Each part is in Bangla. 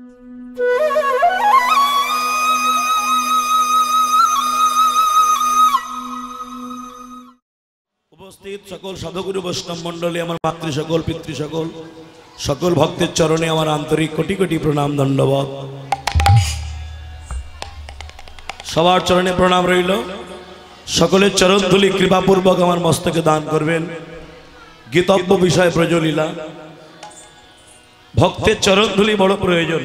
उपस्थित सकल साधुगुरु वैष्णव मंडली मातृ सकल पितृ सकल सकल भक्त चरणे आंतरिक कोटी कोटी प्रणाम धन्यवाद सवार चरणे प्रणाम रहिल सकल चरण धूलि कृपापूर्वक मस्तके दान करबेन गीतब्य विषय प्रजलीला भक्तेर चरण धूलि बड़ प्रयोजन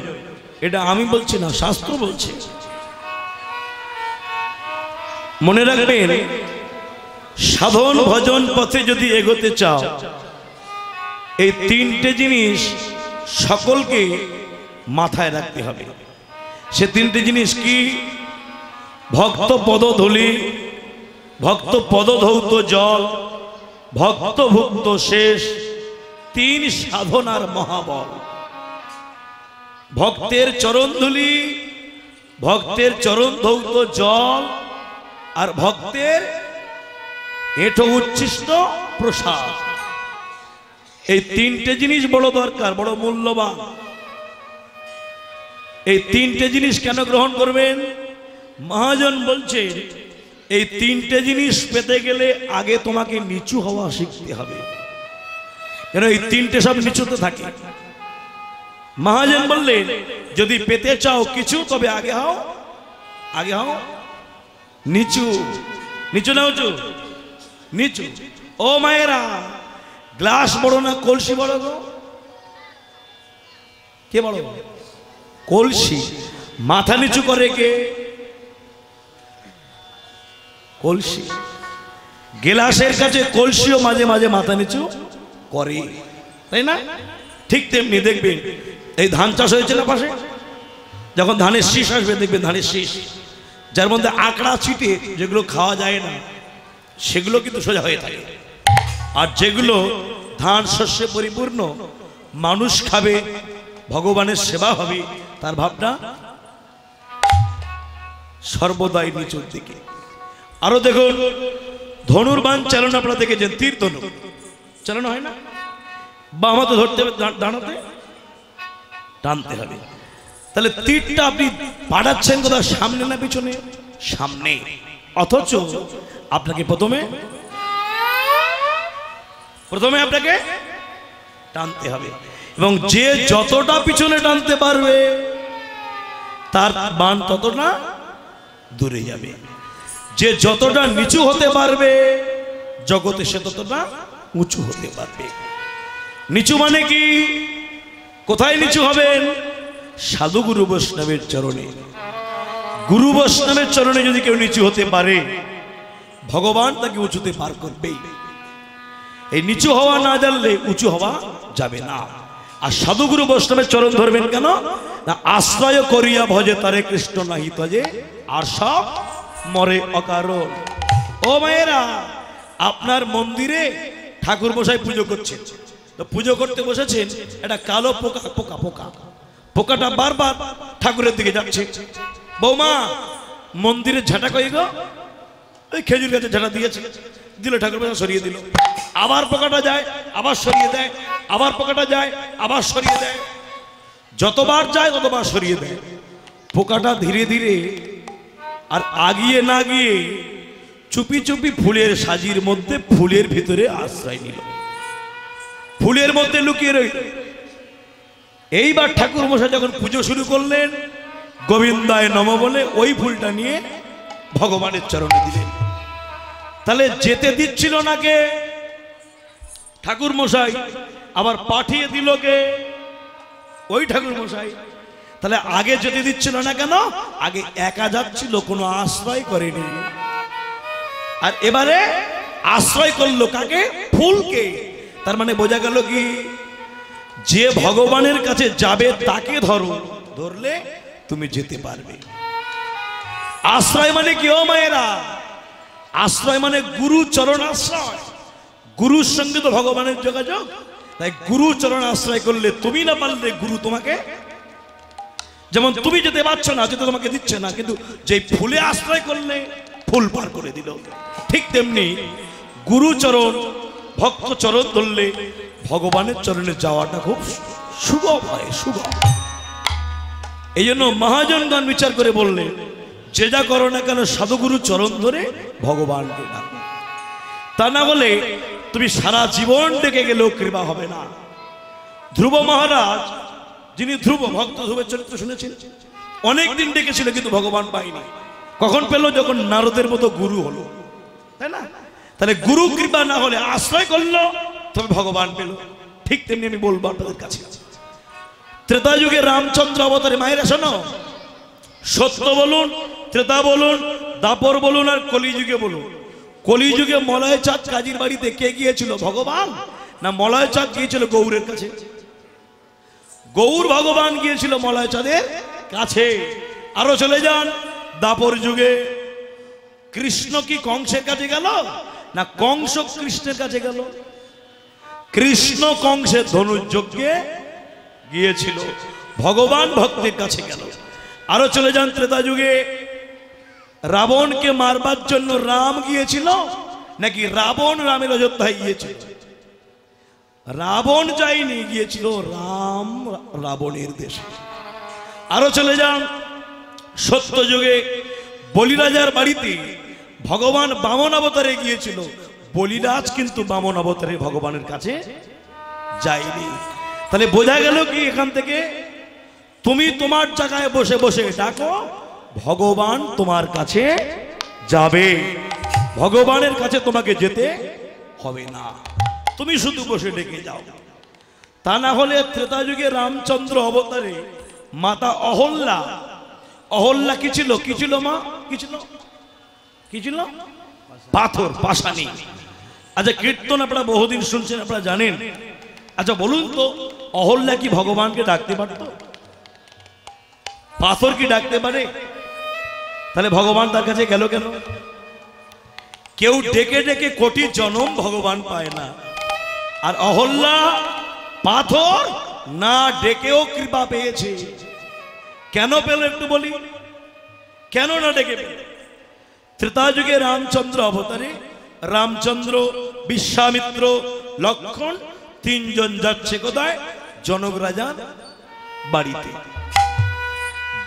एटा आमी बोलछि ना शास्त्र बोलछि मने राखबेन साधन भजन पथे यदि एगोते चाओ ए तीनटे जिनिस सकलके माथाय राखते हबे से तीनटे जिनिस कि भक्त पदधूलि भक्त पदधौत जल भक्त भुक्त शेष तीन साधनार महाबल भक्तेर चरण धूलि भक्तेर चरण धौत जल और भक्तेर एठो उच्छिष्ट प्रसाद ये तीनटे जिनिस बड़ दरकार बड़ मूल्यवान ये तीनटे जिनिस केन ग्रहण करबेन महाजन बोलछे तीनटे जिनिस पेते गेले आगे तुम्हें नीचू हवा शिखते हबे क्योंकि तीनटे सब नीचुते थाके महाजन बोलें यदि पेते चाओ किछु तबे आगे आओ नीचू नीचू ना उचू नीचू ओ मायरा ग्लास बड़ो ना कलसी बड़ो गो के बड़ो कलसी माथा नीचू करे के कलसी गिलासेर काछे कलसिओ माझे माझे माथा नीचू करे ताई ना ठीक तेमनि देखबेन এই ধান চাষ হয়েছিল পাশে যখন ধানের শীষ আসবে দেখবেন ধানের শীষ যার মধ্যে আকড়া ছিটে যেগুলো খাওয়া যায় না সেগুলো কিন্তু সোজা হয়ে থাকে আর যেগুলো ধান শস্যে পরিপূর্ণ মানুষ খাবে ভগবানের সেবা হবে তার ভাবনা সর্বদাই নিচুর দিকে आरो देखो धनुर बाण चालाना अपना देखे जन तीर धनु चालाना है ना बामा तो धरते दानाते टानते हबे ताहले तीरटा आपनि बाड़ाচ্ছেন কোথা सामने ना पिछने सामने अथच आपनाके प्रथमे आपनाके टानते हबे एबं जे যতটা পিছনে টানতে পারবে তার বাণ ততটা দূরে যাবে जे যতটা নিচু হতে পারবে জগতে সে ততটা উঁচু হতে পারবে নিচু মানে কি কোথায় নিচু হবেন সাধু গুরু বৈষ্ণবের চরণে গুরু বৈষ্ণবের চরণে যদি কেউ নিচু হতে পারে ভগবান তাকে উঁচুতে পার করবে এই নিচু হওয়া না জানলে উঁচু হওয়া যাবে না আর সাধু গুরু বৈষ্ণবের চরণ ধরবেন কেন না আশ্রয় করিয়া ভজে তারে কৃষ্ণ নাহি তজে আর সব मरे अकारण ओ मायरा आपनार मंदिरे ठाकुर मशाई पुजो करछेन तो पुजो करते बसेछेन एटा कालो पोका पोका पोका पोकाटा बार बार ठाकुरेर दिके जाच्छे बौमा मंदिरे झाटा कई गो ओई खेजुर गाছে झाटा दिएछे दिल ठाकुर मशाई सरिये दिल आबार पोकाटा जाय आबार सरिये देय आबार पोकाटा जाय आबार सरिये देय যতবার যায় ততবার সরিয়ে দেয় পোকাটা ধীরে ধীরে और आगिए ना गए चुपी चुपी फुलेर सजिर मध्य फुलेर भितरे आश्रय निल फुलेर मध्य लुकिए रही ठाकुर मशाई जखन पुजो शुरू करलेन गोविंदाय नमः बोले ओई फुलटा निये भगवान चरणे दिलेन ताहले जेते दिच्छिलो ना के ठाकुर मशाई आबार पाठिये दिल के ओई ठाकुर मशाई তাহলে আগে যেতে দিচ্ছিল না কেন আগে একা যাচ্ছিল কোনো আশ্রয় করেনি আর এবারে আশ্রয় করলো কাকে ফুলকে তার মানে বোঝা গেল কি যে ভগবানের কাছে যাবে তাকে ধরো ধরলে তুমি যেতে পারবে আশ্রয় মানে কি ও মায়েরা আশ্রয় মানে গুরু চরণ আশ্রয় গুরুর সঙ্গে তো ভগবানের যোগাযোগ তাই গুরু চরণ আশ্রয় করলে তুমি না পারলে গুরু তোমাকে যেমন তুমি যেতে পারছ না যেতে তোমাকে দিচ্ছে না কিন্তু যেই ফুলে আশ্রয় করলে ফুল পার করে দিল ঠিক তেমনি গুরু চরণ ভক্ত চরণ ধরলে ভগবানের চরণে যাওয়াটা খুব সুগম হয় সুগম महाजनगण विचार करे बोलें जे जा करो ना केन साधुगुरु चरण धरे भगवान के डाको ता ना बोले तुम सारा जीवन डेके गेलेও कृपा होबे ना। ध्रुव महाराज जिन्हें ध्रुव भक्त ध्रुव चरित्र शुनेछिलेन अनेक दिन डेकेछिलेन किन्तु भगवान पाइनि। कखन पेल जखन नारदेर मतो गुरु हलो, ताई ना? ताहले गुरु कृपा ना होले आश्रय करलो तबे भगवान पेल। ठीक तेमनि आमि बोलबो आपनादेर काछे त्रेता युगे रामचंद्र अवतारे मायेरा शोनो सत्य बोलुन, त्रेता बोलुन, दापर बोलुन और कलिजुगे बोलुन। कलिजुगे मलयचाँद काजीर बाड़ीते के गियेछिलो भगवान ना मलयचाँद गियेछिलो गौरेर काछे? गौर भगवान गियेछिलो मलयचाँदेर काछे। आरो चले जान दापर जुगे कृष्ण की कंसर काछे गेल ना कंस कृष्णेर काछे गेल? कृष्ण कंसेर धनुर्যজ্ঞে গিয়েছিল, भगवान भक्तेर काछे गेल। आरो चले जान त्रेता जुगे रावण के मारबार जन्य राम गियेছিল नाकि रावण रामेर अयोध्याय गियेছিল? रावण जायनि, गियेছিল राम रावणेर देशे। आरो चले जान सत्य युगे बलिराजार बाड़ीते भगवान बामन अवतारे गियेছিল। बलिराज किन्तु बामन अवतारे भगवानेर काछे जायनि। ताहले बोझा गेल कि एखान थेके तुमी तोमार जायगाय बसे बसे डाको भगवान तोमार काछे जाबे, भगवानेर काछे तोमाके जेते होबे ना, तुमी शुधु बसे डेके जाओ। ता ना होले त्रेता युगे रामचंद्र अवतारे माता अहल्या अहल्या की अच्छा कीर्तन अपना बहुदिन सुनছেন अपना जानें। अच्छा बोलूं तो अहल्या की भगवान के डाकते पारतो? पाथर की डाकते पारे? ताहले भगवान तार काछे गेलो केन? केउ डेके डेके कोटी जन्म भगवान पाय ना, और अहल्या पाथर ना डेकेओ कृपा पेयेछे। क्यों पेल एकटू बोली क्यों ना डेके पेल? त्रेता युगे रामचंद्र अवतारे रामचंद्र विश्वामित्र लक्षण तीन जन जाच्छे कोथाय? जनक राजार बाड़ीते।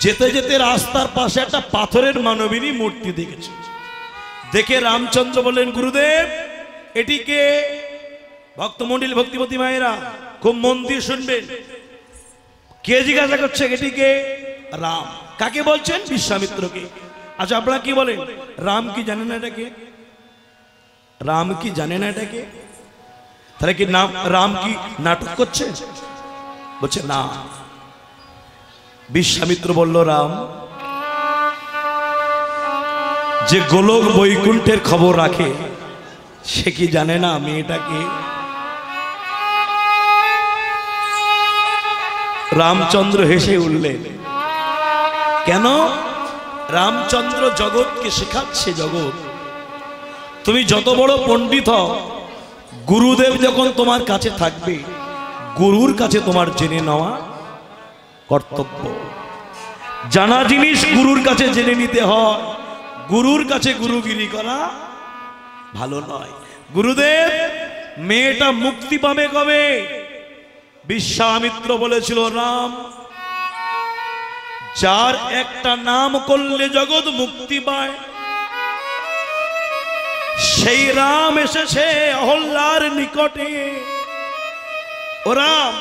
जेते जेते रास्तार पाशे एकटा पाथरेर मानबिनी मूर्ति देखेछे, देखे रामचंद्र बोलेन गुरुदेव एटिके भक्तमंडल भक्तिपति मायेरा खूब मन दिए शुनबेन। के जिज्ञासा करछे एटिके राम काके बोलছেন? विश्वामित्रকে। আচ্ছা আপনারা কি বলেন রাম কি জানেন না এটাকে? রাম কি জানেন না এটাকে? তাহলে কি নাম রাম কি নাটক করছে? বলছে না। विश्वामित्र বলল রাম যে গোলক বৈকুণ্ঠের খবর রাখে সে কি জানে না মেয়েটাকে? রামচন্দ্র হেসে উঠলেন। কেন? রামচন্দ্র জগৎকে শেখাচ্ছে জগৎ তুমি যত বড় পণ্ডিত হও গুরুদেব যখন তোমার কাছে থাকবে গুরুর কাছে তোমার জেনে নেওয়া কর্তব্য। জানা জিনিস গুরুর কাছে জেনে নিতে হয়, গুরুর কাছে গুরুগিরি করা ভালো নয়। গুরুদেব মেয়েটা মুক্তি পাবে কবে? विश्वामित्र बोलेছিল রাম যার একটা নাম করলে জগৎ মুক্তি পায় সেই রাম এসেছে অহল্লার নিকটে। ও রাম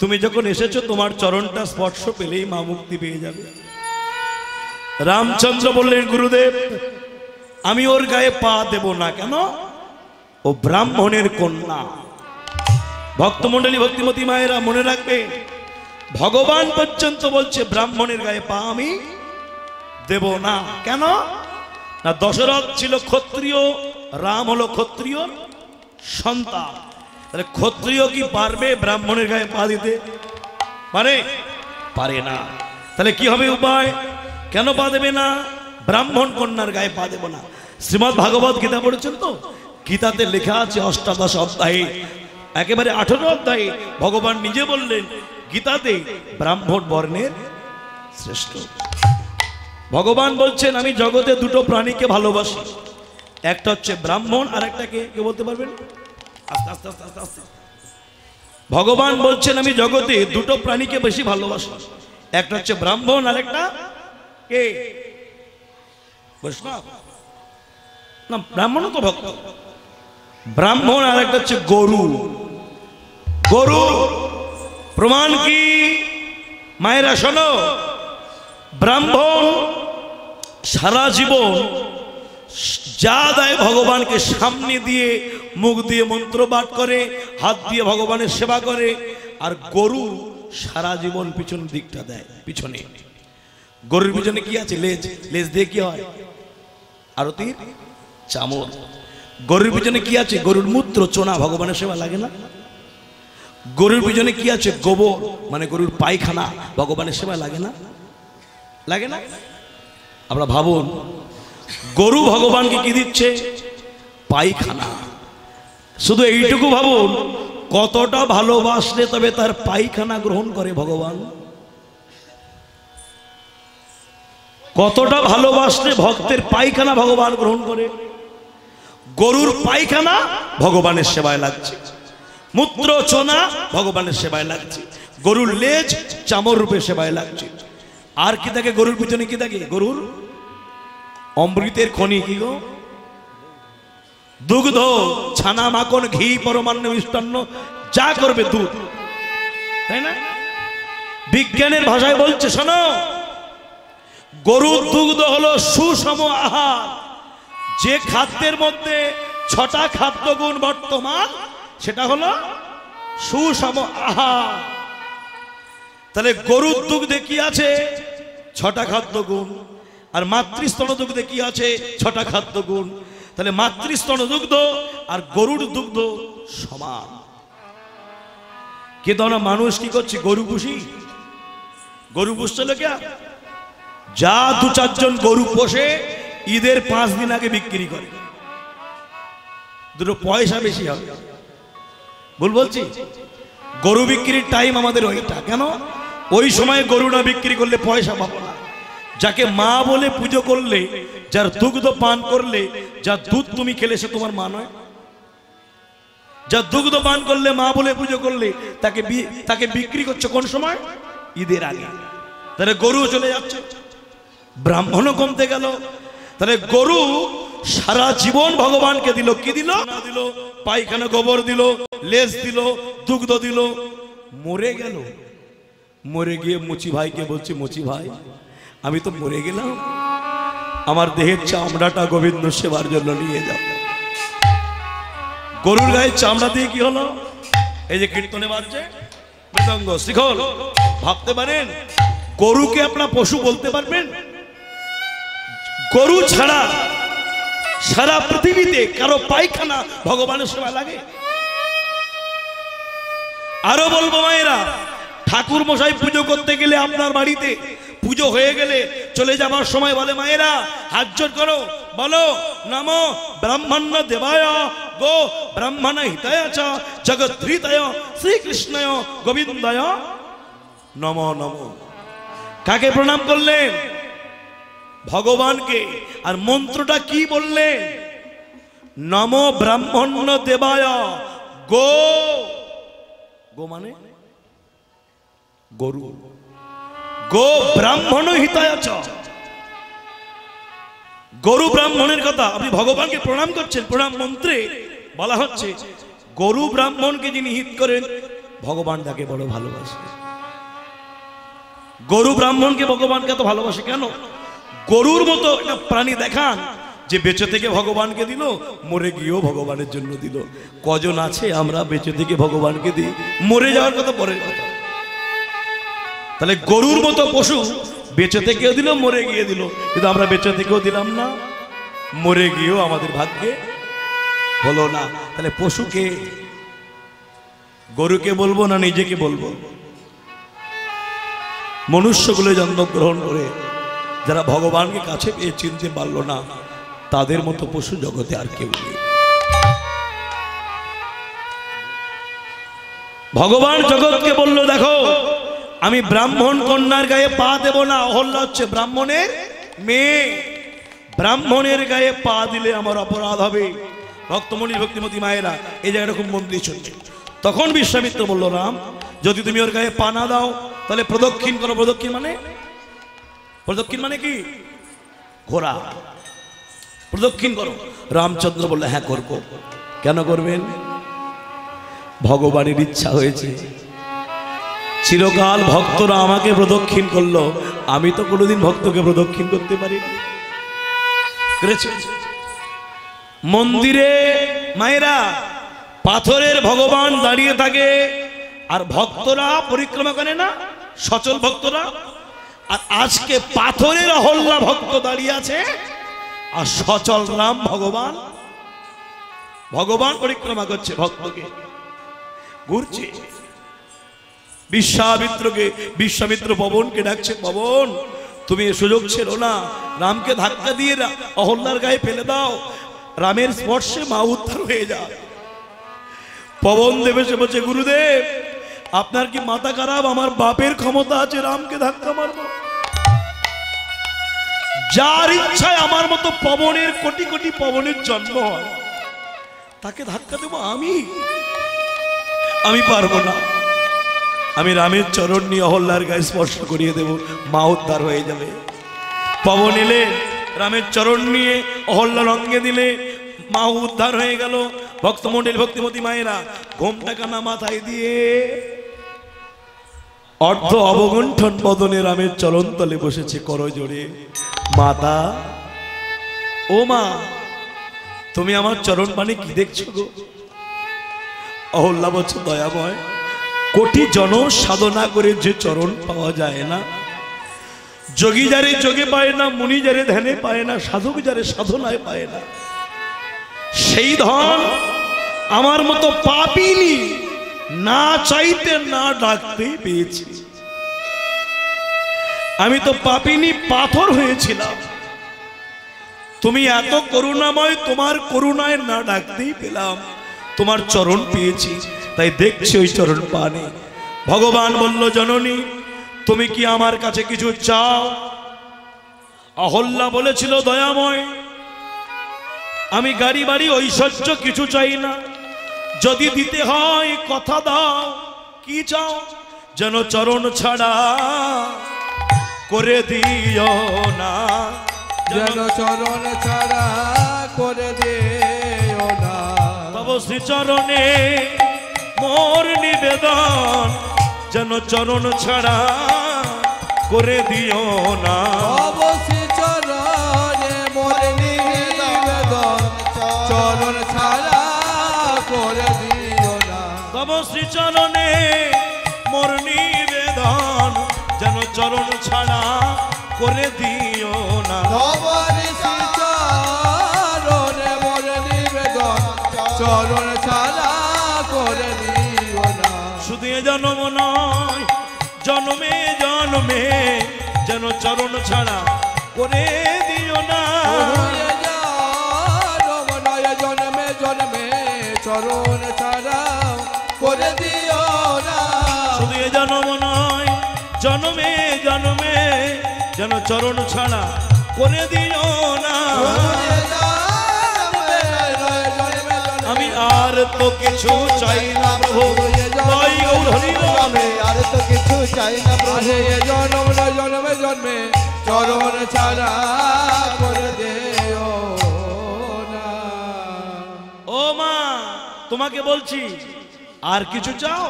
তুমি যখন এসেছো তোমার চরণটা স্পর্শ পেলেই মা মুক্তি পেয়ে যাবে। রামচন্দ্র বললেন গুরুদেব আমি ওর গায়ে পা দেব না। কেন? ও ব্রাহ্মণের কন্যা। ভক্তমণ্ডলী ভক্তিমতী মায়েরা মনে রাখবে ভগবান পর্যন্ত বলছে ব্রাহ্মণের গায়ে পা আমি দেব না। কেন না? দশরথ ছিল ক্ষত্রিয়, রাম হলো ক্ষত্রিয় সন্তান। তাহলে ক্ষত্রিয় কি পারবে ব্রাহ্মণের গায়ে পা দিতে? পারে? পারে না। তাহলে কি হবে উপায়? কেন পা দেবে না? ব্রাহ্মণ কন্যার গায়ে পা দেব না। শ্রীমদ ভাগবত গীতা পড়েছেন তো? গীতাতে লেখা আছে অষ্টাদশ অধ্যায়ে একেবারে ১৮ অধ্যায়ে ভগবান নিজে বললেন গীতাতে ব্রাহ্মণ বর্ণের শ্রেষ্ঠ। ভগবান বলছেন আমি জগতে দুটো প্রাণীকে ভালোবাসি, একটা হচ্ছে ব্রাহ্মণ আর একটাকে কে বলতে পারবেন? আস্তে আস্তে আস্তে আস্তে আস্তে। ভগবান বলছেন আমি জগতে দুটো প্রাণীকে বেশি ভালোবাসি, একটা হচ্ছে ব্রাহ্মণ আর একটা কে বৈষ্ণব। না ব্রাহ্মণ তো ভক্ত, ব্রাহ্মণ আর একটা হচ্ছে গরু। গরু প্রমাণ কি মায়েরা শোনো, ব্রাহ্মণ সারা জীবন যা দেয় ভগবানকে সামনে দিয়ে মুখ দিয়ে মন্ত্র পাঠ করে, হাত দিয়ে ভগবানের সেবা করে। আর গরু সারা জীবন পিছন দিকটা দেয়, পিছনে। গরুর পিছনে কি আছে? লেজ। লেজ দিয়ে কি হয়? আরতির চামড়। গরুর পিছনে কি আছে? গরুর মূত্র চোনা, ভগবানের সেবা লাগে না। গরুর পিছনে কি আছে? গোবর, মানে গরুর পায়খানা, ভগবানের সেবা লাগে না, লাগে না। আমরা ভাবুন, গরু ভগবানকে কি দিচ্ছে? পায়খানা। শুধু এইটুকু ভাবুন, কতটা ভালোবাসলে তবে তার পায়খানা গ্রহণ করে ভগবান। কতটা ভালোবাসলে ভক্তের পায়খানা ভগবান গ্রহণ করে। গরুর পায়খানা ভগবানের সেবায় লাগছে, মূত্র চোনা ভগবানের সেবায় লাগছে, গরুর লেজ চামড় রূপে সেবায় লাগছে। আর কি থাকে গরুর পিছনে? কি থাকে? গরুর অমৃতের খনি, কি গো, দুগ্ধ, ছানা, মাখন, ঘি, পরমান্ন, মিষ্টান্ন, যা করবে দুধ, তাই না? বিজ্ঞানের ভাষায় বলছে শোনো, গরুর দুগ্ধ হলো সুষম আহার। যে খাদ্যের মধ্যে 6টা খাদ্য গুণ বর্তমান, সেটা হলো সুষম আহার। তাহলে গরুর দুগ্ধে কি আছে? 6টা খাদ্য গুণ। আর মাতৃস্তন দুগ্ধে কি আছে? 6টা খাদ্য গুণ। তাহলে মাতৃস্তন দুগ্ধ আর গরুর দুগ্ধ সমান। কিন্তু আমরা মানুষ কি করছি? গরু পুষি। গরু পুষতে লোকে যা 2-4 জন গরু পোষে, ঈদের 5 দিন আগে বিক্রি করে, দুটো পয়সা বেশি হবে। ভুল বলছি? গরু বিক্রির টাইম আমাদের ওইটা। কেন? ওই সময় গরু না বিক্রি করলে পয়সা পাবো না। যাকে মা বলে পুজো করলে, যার দুগ্ধ পান করলে, যার দুধ তুমি খেলে, সে তোমার মা নয়? যার দুগ্ধ পান করলে, মা বলে পুজো করলে, তাকে বিক্রি করছো কোন সময়? ঈদের আগে। তাহলে গরু চলে যাচ্ছে, ব্রাহ্মণও কমতে গেল। তাহলে গরু সারা জীবন ভগবানকে দিল। কি দিল? পায়খানা, গোবর দিল, লেজ দিল, দুগ্ধ দিল। মরে গেল। মরে গিয়ে মুচি ভাইকে বলছে, মুচি ভাই, আমি তো মরে গেলাম, আমার দেহের চামড়াটা গোবিন্দ সেবার জন্য নিয়ে যাও। গরুর গায়ে চামড়া দিয়ে কি হলো? এই যে কীর্তনে বাজছে মৃদঙ্গ, শিখল। ভাবতে পারেন গরুকে আপনার পশু বলতে পারবেন? গরু ছাড়া সারা পৃথিবীতে কারো পায়খানা ভগবানের সেবা লাগে? আরো বলবো মায়েরা, ঠাকুর মশাই পুজো করতে গেলে, আপনার বাড়িতে পুজো হয়ে গেলে, চলে যাবার সময় বলে, মায়েরা হাত জোড় করো, বলো নমো ব্রাহ্মণ্য দেবায় গো ব্রাহ্মণ হিতায় চ জগদ্ধিতায় শ্রীকৃষ্ণায় গোবিন্দায় নমো নমো। কাকে প্রণাম করলেন? ভগবানকে। আর মন্ত্রটা কি বললেন? নমো ব্রাহ্মণ্য দেবায় গো। গো মানে গরু। গো ব্রাহ্মণ হিতায় চ। গরু ব্রাহ্মণের কথা। আপনি ভগবানকে প্রণাম করছেন, প্রণাম মন্ত্রে বলা হচ্ছে গরু ব্রাহ্মণকে যিনি হিত করেন, ভগবান তাকে বড় ভালোবাসে। গরু ব্রাহ্মণকে ভগবানকে এত ভালোবাসে কেন? গরুর মতো একটা প্রাণী দেখান যে বেঁচে থেকে ভগবানকে দিল, মরে গিয়েও ভগবানের জন্য দিল। কজন আছে আমরা বেঁচে থেকে ভগবানকে দিই? মরে যাওয়ার কথা পরের কথা। তাহলে গরুর মতো পশু বেঁচে থেকেও দিল, মরে গিয়ে দিল। কিন্তু আমরা বেঁচে থেকেও দিলাম না, মরে গিয়েও আমাদের ভাগ্যে হলো না। তাহলে পশুকে, গরুকে বলবো না নিজেকে বলবো? মনুষ্যগুলো জন্মগ্রহণ করে যারা ভগবানকে কাছে পেয়ে চিনতে পারলো না, তাদের মতো পশু জগতে আর কেউ নেই। ভগবান জগৎকে বললো, দেখো আমি ব্রাহ্মণ কন্যার গায়ে পা দেব না। অহল্যা হচ্ছে ব্রাহ্মণের মেয়ে, ব্রাহ্মণের গায়ে পা দিলে আমার অপরাধ হবে। ভক্তমণি, ভক্তিমতী মায়েরা, এই জায়গাটা খুব মন্দির চলছে। তখন বিশ্বামিত্র বলল, রাম, যদি তুমি ওর গায়ে পা না দাও তাহলে প্রদক্ষিণ করো। প্রদক্ষিণ মানে, প্রদক্ষিণ মানে কি? ঘোরা। প্রদক্ষিণ করো। রামচন্দ্র বললে হ্যাঁ করব। কেন করবেন? ভগবানের ইচ্ছা হয়েছে। চিরকাল ভক্তরা আমাকে প্রদক্ষিণ করলো, আমি তো কোনোদিন ভক্তকে প্রদক্ষিণ করতে পারিনি। মন্দিরে মায়েরা পাথরের ভগবান দাঁড়িয়ে থাকে, আর ভক্তরা পরিক্রমা করে না, সচল ভক্তরা। আর আজকে পাথরের অহল্লা ভক্ত দাঁড়িয়ে আছে, আর সচল রাম ভগবান ভগবান পরিক্রমা করছে, ভক্তকে ঘুরছে। বিশ্বামিত্রকে, বিশ্বামিত্র পবনকে ডাকছে, পবন তুমি এ সুযোগ ছিল না, রামকে ধাক্কা দিয়ে অহল্লার গায়ে ফেলে দাও, রামের স্পর্শে মা উদ্ধার হয়ে যায়। পবন দেবে সে বলছে, গুরুদেব আপনার কি মাথা খারাপ? আমার বাপের ক্ষমতা আছে রামকে ধাক্কা মারব। যার ইচ্ছায় আমার মতো পবনের, কোটি কোটি পবনের জন্ম হয়, তাকে ধাক্কা দেব আমি পারবো না। আমি রামের চরণ নিয়ে অহল্লার গায়ে স্পর্শ করিয়ে দেব, মা উদ্ধার হয়ে যাবে। পবন এলে রামের চরণ নিয়ে অহল্লার অঙ্গে দিলে মা উদ্ধার হয়ে গেল। ভক্তমন্ডল, ভক্তিমতী মায়েরা ঘোমটা কানা মাথায় দিয়ে অর্ধ অবগুণ্ঠন বদনে রামের চরণ তলে বসেছে করজোড়ে। মাতা, ও মা, তুমি আমার চরণ পানে কি দেখছো গো? অহল্লা বছর দয়াময়, কোটি জন সাধনা করে যে চরণ পাওয়া যায় না, যোগী যারে যোগে পায় না, মুনি যারে ধ্যানে পায় না, সাধক যারে সাধনায় পায় না, সেই ধন আমার মতো পাপিনি না চাইতে না ডাকতে পেয়েছি। আমি তো পাপিনি, পাথর হয়েছিলাম, তুমি এত করুণাময়, তোমার করুণায় না ডাকতেই পেলাম, তোমার চরণ পেয়েছি, তাই দেখছি ওই চরণ পানে। ভগবান বলল, জননী তুমি কি আমার কাছে কিছু চাও? অহল্লা বলেছিল, দয়াময় আমি গাড়ি বাড়ি ঐশ্বর্য কিছু চাই না, যদি দিতে হয় কথা দাও। কি চাও? যেন চরণ ছাড়া করে দিও না, যেন চরণ ছাড়া করে দিও না, তব শ্রী চরণে মোর নিবেদন, যেন চরণ ছাড়া করে দিও না, তব শ্রী চরণে মোর নিবেদন, চরণ ছাড়া করে দিও না, তব শ্রী চরণে মোর নিবেদন, যেন চরণ ছাড়া করে দিও না, তব শ্রী চরণে মোর নিবেদন, চরণ ছাড়া করে দিও না। শুধু এ জন্ম নয়, জন্মে জন্মে যেন চরণ ছাড়া করে দিও না, জন্মে জন্মে চরণ ছাড়া করে দিও না। শুধু এ জন্ম নয়, জন্মে জন্মে যেন চরণ ছাড়া করে দিও না। আমি আর তো কিছু চাই না প্রভু, আর তো কিছু চাই না প্রভু, জনম জন্মে জন্মে চরণ ছাড়া করে দিও না। ও মা তোমাকে বলছি, আর কিছু চাও?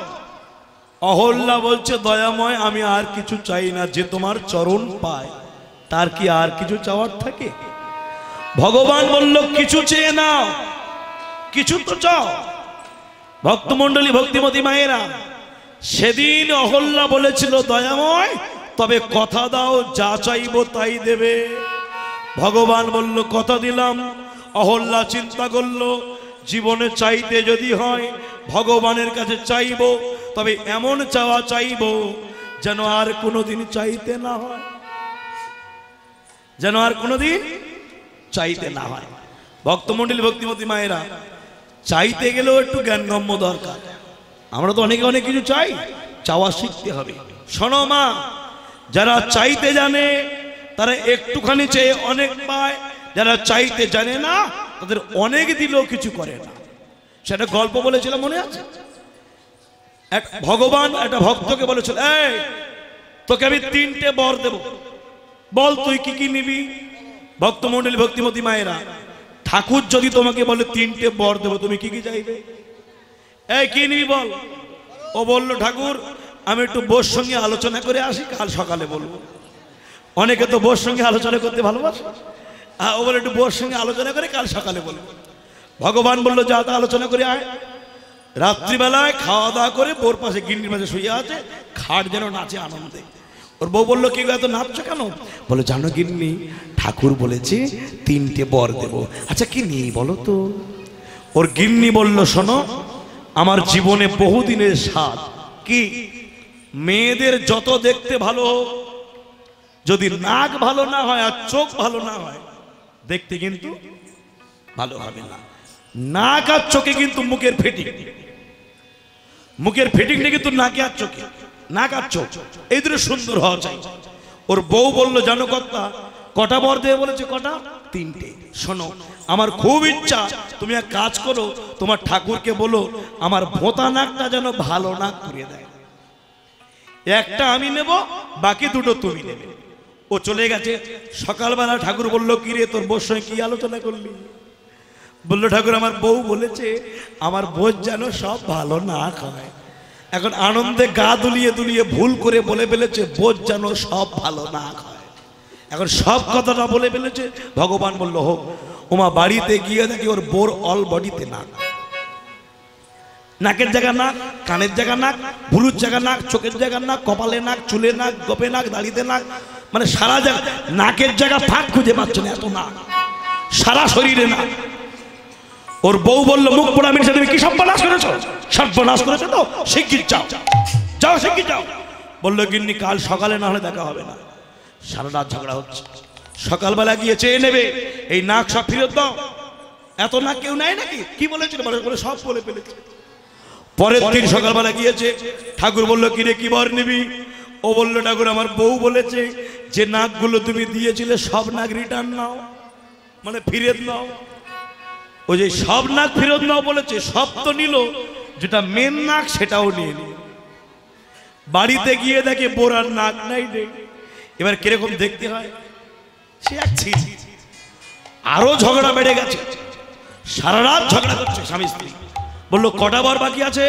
অহল্লা বলছে, দয়াময় আমি আর কিছু চাই না, যে তোমার চরণ পায় তার কি আর কিছু চাওয়ার থাকে? ভগবান বলল, কিছু চেয়ে নাও, কিছু তো চাও। ভক্তমন্ডলী, ভক্তিমতী মায়েরা, সেদিন অহল্লা বলেছিল, দয়াময় তবে কথা দাও, যা চাইব তাই দেবে। ভগবান বলল, কথা দিলাম। অহল্লা চিন্তা করল, জীবনে চাইতে যদি হয় ভগবানের কাছে চাইব, তবে এমন চাওয়া চাইব যেন আর কোনোদিন চাইতে না হয়, যেন আর কোনোদিন চাইতে না হয়। ভক্তমন্ডলী, ভক্তিমতী মায়েরা, চাইতে গেলেও একটু জ্ঞানগম্য দরকার। আমরা তো অনেকে অনেক কিছু চাই, চাওয়া শিখতে হবে। শোনো মা, যারা চাইতে জানে তারা একটুখানি চেয়ে অনেক পায়, যারা চাইতে জানে না তাদের অনেক দিলেও কিছু করে না। সেটা গল্প বলেছিলাম, মনে আছে? ভগবান একটা ভক্তকে বলেছিল, এই তোকে আমি তিনটে বর দেব, বল তুই কি কি নিবি? ভক্তমণ্ডলী ভক্তিমতী মায়েরা, ঠাকুর যদি তোমাকে বলে তিনটে বর দেব, তুমি কি কি চাইবে? এই কি নিবি বল। ও বললো, ঠাকুর আমি একটু বোর সঙ্গে আলোচনা করে আসি, কাল সকালে বলবো। অনেকে তো বোর সঙ্গে আলোচনা করতে ভালোবাসে। ও বলে একটু বোর সঙ্গে আলোচনা করে কাল সকালে বলবো। ভগবান বললো, যা তা আলোচনা করে আয়। রাত্রিবেলায় খাওয়া দাওয়া করে বোর পাশে গিন্নির মাঝে শুয়ে আছে, খাট যেন নাচে আনন্দে। ওর বউ বললো, কি এত নাচছো কেন? বলো, জানো গিন্নি, ঠাকুর বলেছে তিনটে বর দেব। আচ্ছা কি নিয়ে বলো তো? ওর গিন্নি বললো, শোনো, আমার জীবনে বহুদিনের স্বাদ কি, মেয়েদের যত দেখতে ভালো হোক, যদি নাক ভালো না হয় আর চোখ ভালো না হয়, দেখতে কিন্তু ভালো হবে না। নাক আর চোখে কিন্তু মুখের ফিটিং, মুখের ফিটিং নেই কিন্তু নাকে আর চোখে। নাক আর চোখ এই দুটো সুন্দর হওয়া চাই। ওর বউ বললো, জানো কর্তা, কটা বর দেবে বলেছে? কটা? তিনটে। শোনো, আমার খুব ইচ্ছা, তুমি এক কাজ করো, তোমার ঠাকুরকে বলো আমার ভোঁতা নাকটা যেন ভালো নাক করে দেয়। একটা আমি নেব, বাকি দুটো তুমি নেবে। ও চলে গেছে। সকালবেলা ঠাকুর বললো, কি রে তোর বউর সঙ্গে কি আলোচনা করলি? বললো, ঠাকুর আমার বউ বলেছে আমার বোঝ যেন সব ভালো নাক হয়। এখন আনন্দে গা দুলিয়ে দুলিয়ে ভুল করে বলে ফেলেছে, বোঝ যেন সব ভালো নাক হয়। এখন সব কথাটা বলে ফেলেছে। ভগবান বললো, হোক। ওমা, বাড়িতে গিয়ে দেখি ওর বোর অল বডিতে নাক, নাকের জায়গা নাক, কানের জায়গা নাক, ভুলুর জায়গা নাক, চোখের জায়গা নাক, কপালে নাক, চুলে নাক, গপে নাক, দাড়িতে নাক, মানে সারা জায়গা নাকের জায়গা ফাঁক খুঁজে পাচ্ছে না, এত নাক সারা শরীরে নাক। ওর বউ বললো, মুখ পোড়া মিনিটে তুমি কি সর্বনাশ করেছো? সর্বনাশ করেছো তো, শিগগির যাও, যাও শিগগির যাও। বললো, গিন্নি কাল সকালে না হলে দেখা হবে না। সারা রাত ঝগড়া হচ্ছে। সকালবেলা গিয়ে চেয়ে নেবে, এই নাক সব ফিরত দাও। এত নাক কেউ নেয় নাকি? কি বলেছিল? সব বলে ফেলেছে। পরের দিন সকালবেলা গিয়েছে, ঠাকুর বললো, কিরে কি বর নিবি? ও বললো, ঠাকুর আমার বউ বলেছে যে নাকগুলো তুমি দিয়েছিলে সব নাক রিটার্ন নাও, মানে ফিরত নাও। ওই যে সব নাক ফিরত নাও বলেছে, সব তো নিল, যেটা মেন নাক সেটাও নিয়ে নিল। বাড়িতে গিয়ে দেখে বোরার নাক নাই। এবার কিরকম দেখতে হয় সে এক ছিছি। আরো ঝগড়া বেড়ে গেছে, সারা রাত ঝগড়া করছে স্বামী স্ত্রী। বললো, কটা বর বাকি আছে?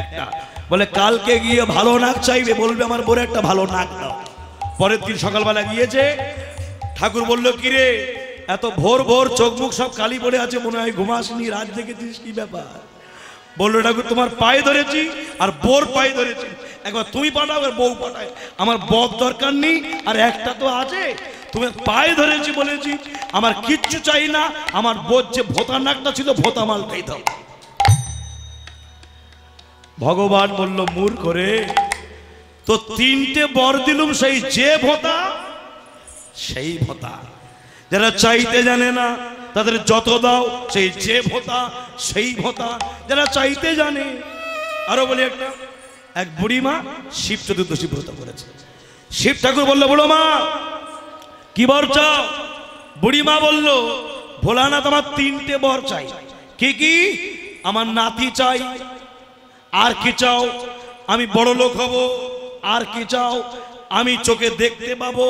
একটা। বলে, কালকে গিয়ে ভালো নাক চাইবে, বলবে আমার বোরে একটা ভালো নাক দাও। পরের দিন সকালবেলা গিয়েছে, ঠাকুর বললো, কিরে এত ভোর ভোর চোখ মুখ সব কালি পড়ে আছে, মনে হয় ঘুমাসনি, রাত দেখেছিস, কি ব্যাপার? বললো, ঠাকুর তোমার পায়ে ধরেছি আর বোর পায়ে ধরেছি, একবার তুমি পাঠাও আর বউ পাঠায়, আমার বক দরকার নেই, আর একটা তো আছে। তুমি পায়ে ধরেছি বলেছি, আমার কিচ্ছু চাই না, আমার বোর যে ভোঁতা নাকটা ছিল ভোঁতা মালটাই দাও। ভগবান বলল, মূর্খ রে, তো তিনটে বর দিলুম, সেই যে ভোঁতা সেই ভোঁতা। যারা চাইতে জানে না তাদের যত দাও, সেই যে ভোঁতা সেই ভোঁতা। যারা চাইতে জানে। আরো বলি, একটা এক বুড়ি মা শিব চতুর্দশী ব্রত করেছে। শিব ঠাকুর বললো, বুড়ো মা কি বর চাও? বুড়ি মা বললো, ভোলানাথ আমার তিনটে বর চাই। কি কি? আমার নাতি চাই। আর কি চাও? আমি বড় লোক হব। আর কি চাও? আমি চোখে দেখতে পাবো।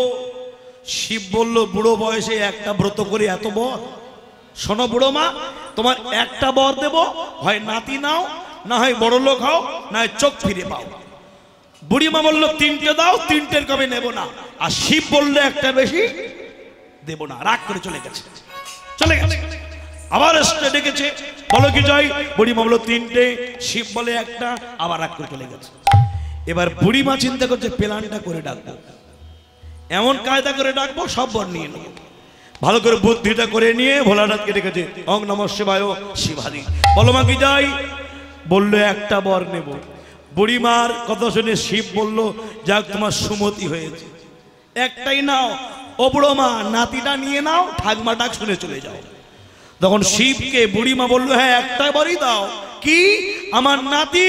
শিব বললো, বুড়ো বয়সে একটা ব্রত করে এত বর? শোনো বুড়ো মা, তোমার একটা বর দেব, হয় নাতি নাও, না হয় বড় লোক হও, না হয় চোখ ফিরে পাও। বুড়িমা বললো, তিনটে দাও, তিনটের কবে নেব না। আর শিব বললো, একটা বেশি দেব না। রাগ করে চলে গেছে, চলে গেছে। আবার এসে ডেকেছে, বলো কি চাই? বুড়িমা বললো তিনটে, শিব বলে একটা, আবার রাগ করে চলে গেছে। এবার বুড়িমা চিন্তা করছে, প্ল্যানটা করে ডাকবো, এমন কায়দা করে ডাকবো সব বর নিয়ে নেব। ভালো করে বুদ্ধিটা করে নিয়ে ভোলানাথকে ডেকেছে, অং নমঃ শিবায় শিবাদি, বলো মা কি চাই? বললো, একটা বর নেব। বুড়িমার কথা শুনে শিব বলল, যাক তোমার সুমতি হয়েছে, একটাই নাও। ও বুড়ো মা, নাতিটা নিয়ে নাও, ঠাকমা ডাক শুনে চলে যাও। তখন শিবকে বুড়িমা বললো, হ্যাঁ একটাই বরই দাও। কি? আমার নাতি।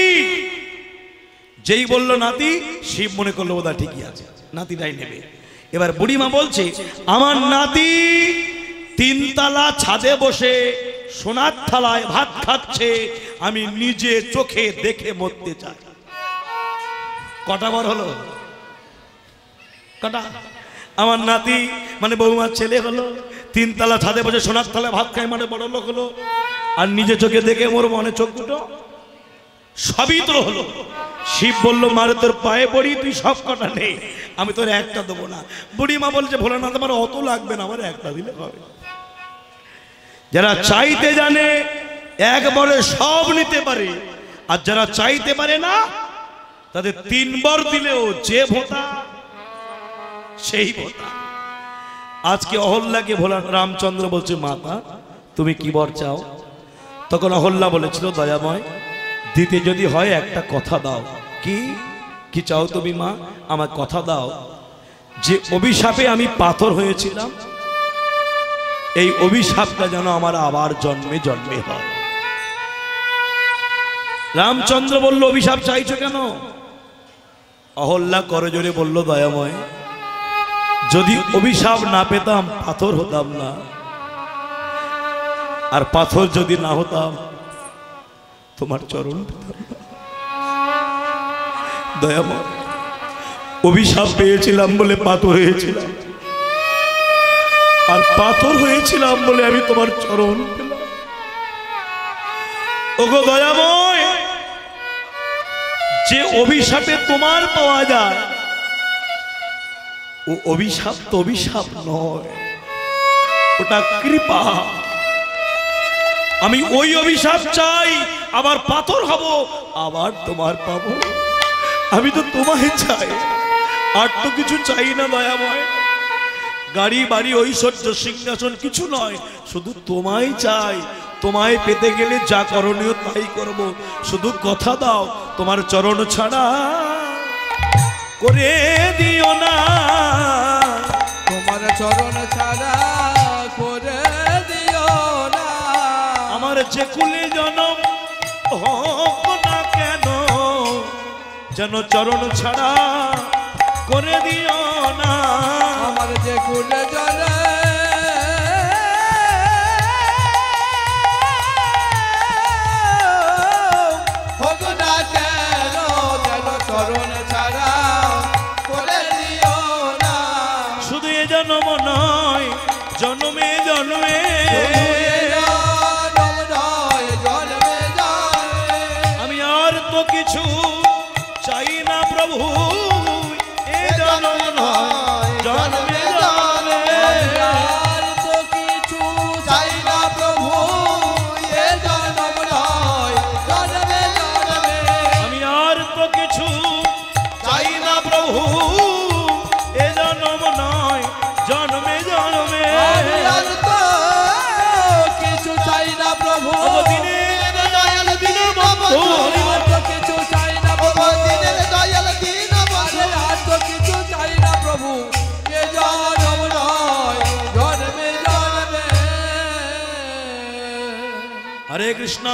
যেই বললো নাতি, শিব মনে করলো ওটা ঠিকই আছে, নাতিটাই নেবে। এবার বুড়িমা বলছে, আমার নাতি তিনতলা ছাদে বসে সোনার থালায় ভাত খাচ্ছে, আমি নিজে চোখে দেখে মরতে চাই। कटा बार हलो कटा आमार नाती माने बौमार छेले हलो तीन तला छादे बसे सोनार तलाय भात खाय माने बड़ लोक हलो और निजे चोखे देखे मोर मने चोख दुटो सबई तो हलो। शिव बोलल मारे तोर पाए पड़ी तुई सब कटा ने आमी तोर एकटा देबो ना। बुढ़ी मा बोलछे भोलानाथ आमार अत लागबे ना आमार एकटा दिले हबे। जारा चाइते जाने एकबारे सब निते पारे और जारा चाइते पारे ना तादेर तीन बार दिलेओ जे भोंता सेई भोंता। आज के अहल्याके भोला रामचंद्र बोलछे माता तुमी कि वर चाओ? तखन अहल्या बोलेछिलो दयामय दीते जदि हय एकटा कथा दाओ। कि चाओ तुमी मा? आमार कथा दाओ जे अभिशापे आमी पाथर हयेछिलाम এই অভিশাপটা যেন আমার আবার জন্মে জন্মে হয়। রামচন্দ্র বলল অভিশাপ চাইছো কেন? অহল্যা করজোরে বলল দয়াময় যদি অভিশাপ না পেতাম পাথর হতাম না, আর পাথর যদি না হতাম তোমার চরণ পেতাম না। দয়াময় অভিশাপ পেয়েছিলাম বলে পাথর হয়েছিলাম, আর পাথর হয়েছিলাম বলে আমি তোমার চরণ পেলাম। ওগো দয়াময় যে অভিশাপে তোমার পাওয়া যায় ও অভিশাপ তো অভিশাপ নয়, ওটা কৃপা। আমি ওই অভিশাপ চাই, আবার পাথর হব আবার তোমার পাবো। আমি তো তোমায় চাই, আর তো কিছু চাই না দয়াময়। गाड़ी बाड़ी ऐश्वर्य सिंहासन किछु नय, शुधु तोमाय चाई। तोमाय पेते गेले जा करणीय ताई करब। शुधु कथा दाओ तोमार चरण छाड़ा करे दिओ ना, तोमार चरण छाड़ा करे दिओ ना। आमार जे कुले जन्म होक ना केन जेन चरण छाड़ा करे दिओ ना। শুধু এ জন্ম নয় জন্মে জন্মে আমি আর তো কিছু চাই না প্রভু। এ জন্ম নয় জন্মে हरे कृष्णा।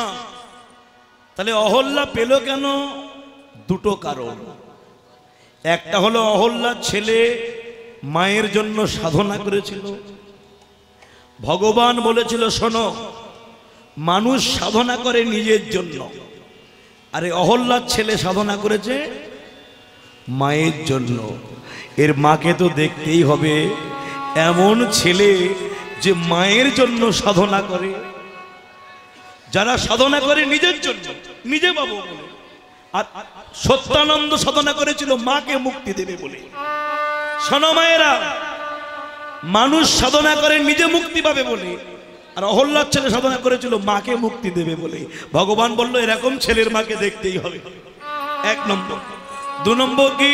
ताहले अहल्या पेलो केन? दुटो कारण। एकटा हलो अहल्यार छेले मायेर जन्य साधना करेछिलो। भगवान बोलेछिलो शोनो মানুষ সাধনা করে নিজের জন্য, আরে অহল্লার ছেলে সাধনা করেছে মায়ের জন্য। এর মাকে তো দেখতেই হবে। এমন ছেলে যে মায়ের জন্য সাধনা করে, যারা সাধনা করে নিজের জন্য নিজে বাবু বলে। আর সত্যানন্দ সাধনা করেছিল মাকে মুক্তি দেবে বলে। শোনো মায়েরা, মানুষ সাধনা করে নিজে মুক্তি পাবে বলে, আর অহল্যার ছেলে সাধনা করেছিল মাকে মুক্তি দেবে বলে। ভগবান বলল এরকম ছেলের মাকে দেখতেই হবে। এক নম্বর। দু নম্বর কি?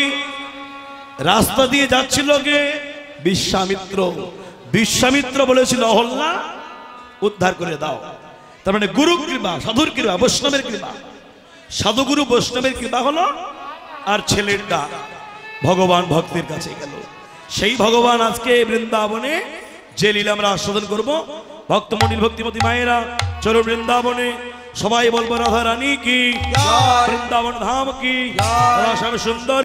রাস্তা দিয়ে যাচ্ছিল কে? বিশ্বামিত্র। বিশ্বামিত্র বলেছিল অহল্যা উদ্ধার করে দাও। তার মানে গুরু কৃপা, সাধুর কৃপা, বৈষ্ণবের কৃপা। সাধুগুরু বৈষ্ণবের কৃপা হলো, আর ছেলের ডাক ভগবান ভক্তের কাছে গেল। সেই ভগবান আজকে বৃন্দাবনে যে লীলা আমরা আস্বাদন করবো। ভক্তমণির ভক্তিমতী মায়েরা চলো বৃন্দাবনে, সবাই বলবো রাধা রানী কি, বৃন্দাবন ধাম কি, সুন্দর।